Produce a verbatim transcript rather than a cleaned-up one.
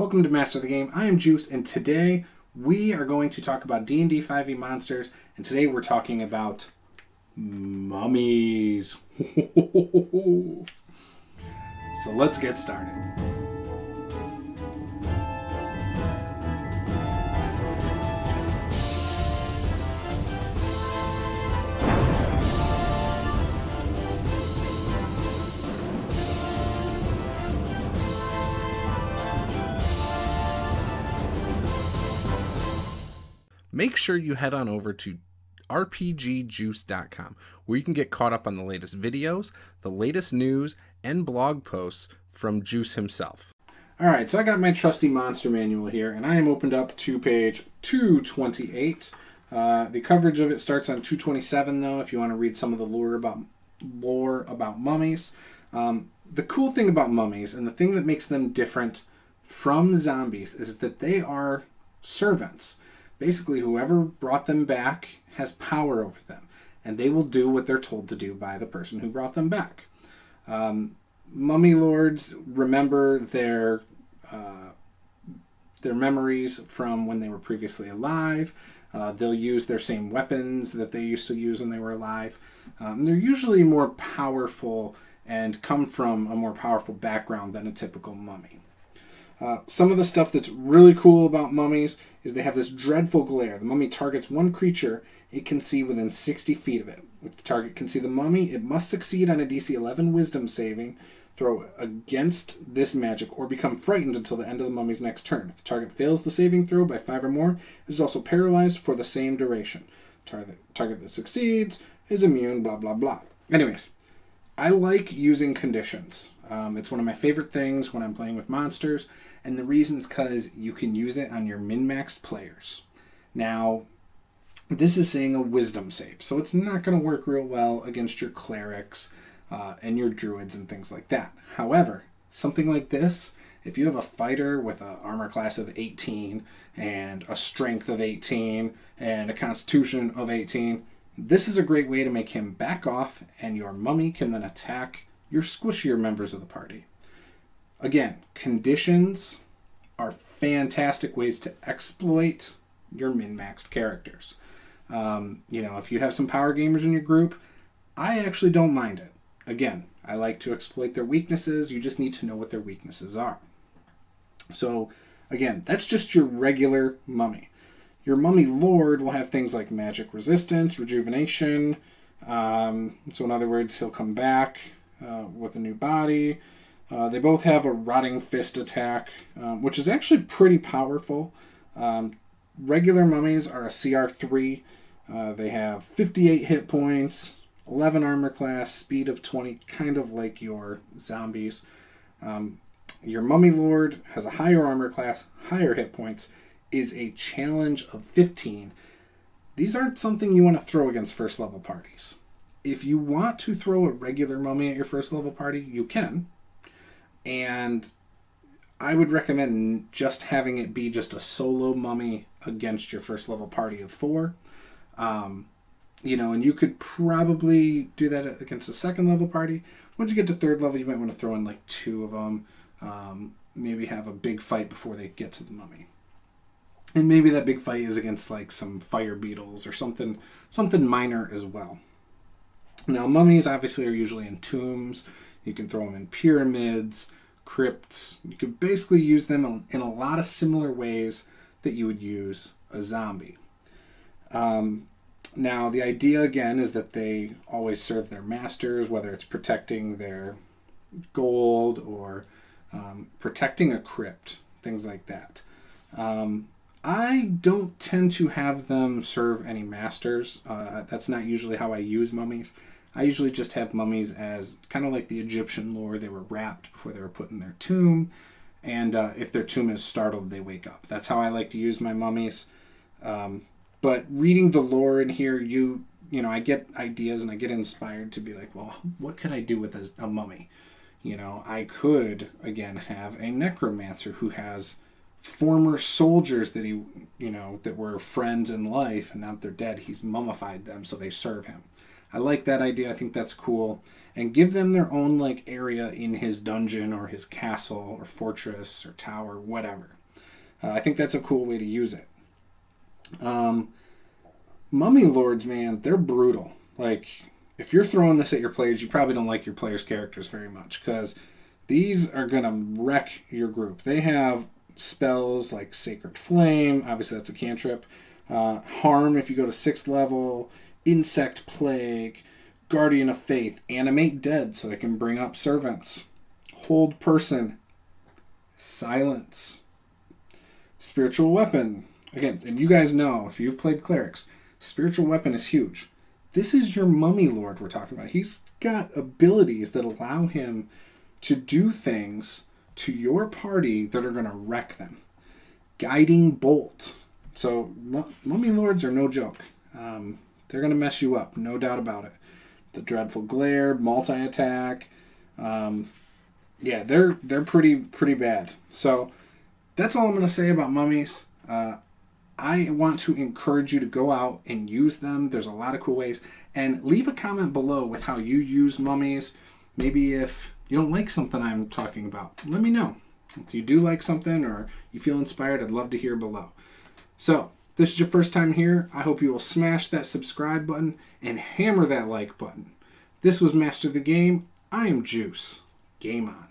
Welcome to Master the Game. I am Juice, and today we are going to talk about D and D five e monsters, and today we're talking about mummies. So let's get started. Make sure you head on over to r p g juice dot com, where you can get caught up on the latest videos, the latest news, and blog posts from Juice himself. All right, so I got my trusty monster manual here, and I am opened up to page two twenty-eight. Uh, the coverage of it starts on two twenty-seven, though, if you want to read some of the lore about, lore about mummies. Um, the cool thing about mummies, and the thing that makes them different from zombies, is that they are servants. Basically, whoever brought them back has power over them, and they will do what they're told to do by the person who brought them back. Um, mummy lords remember their uh, their memories from when they were previously alive. Uh, they'll use their same weapons that they used to use when they were alive. Um, they're usually more powerful and come from a more powerful background than a typical mummy. Uh, some of the stuff that's really cool about mummies is they have this dreadful glare. The mummy targets one creature it can see within sixty feet of it. If the target can see the mummy, it must succeed on a D C eleven wisdom saving throw against this magic or become frightened until the end of the mummy's next turn. If the target fails the saving throw by five or more, it is also paralyzed for the same duration. Target, target that succeeds is immune, blah, blah, blah. Anyways, I like using conditions. Um, it's one of my favorite things when I'm playing with monsters, and the reason is because you can use it on your min-maxed players. Now, this is saying a wisdom save, so it's not going to work real well against your clerics uh, and your druids and things like that. However, something like this, if you have a fighter with an armor class of eighteen and a strength of eighteen and a constitution of eighteen, this is a great way to make him back off, and your mummy can then attack your squishier members of the party. Again, conditions are fantastic ways to exploit your min-maxed characters. Um, you know, if you have some power gamers in your group, I actually don't mind it. Again, I like to exploit their weaknesses. You just need to know what their weaknesses are. So, again, that's just your regular mummy. Your mummy lord will have things like magic resistance, rejuvenation. Um, so, in other words, he'll come back Uh, with a new body. Uh, they both have a rotting fist attack, um, which is actually pretty powerful. Um, regular mummies are a C R three. Uh, they have fifty-eight hit points, eleven armor class, speed of twenty, kind of like your zombies. Um, your mummy lord has a higher armor class, higher hit points, is a challenge of fifteen. These aren't something you want to throw against first level parties. If you want to throw a regular mummy at your first level party, you can. And I would recommend just having it be just a solo mummy against your first level party of four. Um, you know, and you could probably do that against a second level party. Once you get to third level, you might want to throw in like two of them. Um, maybe have a big fight before they get to the mummy. And maybe that big fight is against like some fire beetles or something, something minor as well. Now, mummies obviously are usually in tombs. You can throw them in pyramids, crypts. You could basically use them in a lot of similar ways that you would use a zombie. Um, now, the idea, again, is that they always serve their masters, whether it's protecting their gold or um, protecting a crypt, things like that. Um, I don't tend to have them serve any masters. Uh, that's not usually how I use mummies. I usually just have mummies as kind of like the Egyptian lore. They were wrapped before they were put in their tomb. And uh, if their tomb is startled, they wake up. That's how I like to use my mummies. Um, but reading the lore in here, you you know, I get ideas and I get inspired to be like, well, what could I do with a, a mummy? You know, I could, again, have a necromancer who has former soldiers that he, you know, that were friends in life, and now that they're dead, he's mummified them, so they serve him. I like that idea. I think that's cool. And give them their own like area in his dungeon or his castle or fortress or tower, whatever. Uh, I think that's a cool way to use it. Um, Mummy Lords, man, they're brutal. Like, if you're throwing this at your players, you probably don't like your players' characters very much, because these are going to wreck your group. They have spells like Sacred Flame, obviously that's a cantrip, uh, Harm if you go to sixth level, Insect Plague, Guardian of Faith, Animate Dead so they can bring up servants, Hold Person, Silence, Spiritual Weapon. Again, and you guys know, if you've played clerics, Spiritual Weapon is huge. This is your Mummy Lord we're talking about. He's got abilities that allow him to do things to your party that are going to wreck them. Guiding Bolt. So Mummy Lords are no joke. Um, they're going to mess you up, no doubt about it. The Dreadful Glare, multi-attack. Um, yeah, they're they're pretty, pretty bad. So that's all I'm going to say about mummies. Uh, I want to encourage you to go out and use them. There's a lot of cool ways. And leave a comment below with how you use mummies. Maybe if you don't like something I'm talking about, let me know. If you do like something or you feel inspired, I'd love to hear below. So, if this is your first time here, I hope you will smash that subscribe button and hammer that like button. This was Master the Game. I am Juice. Game on.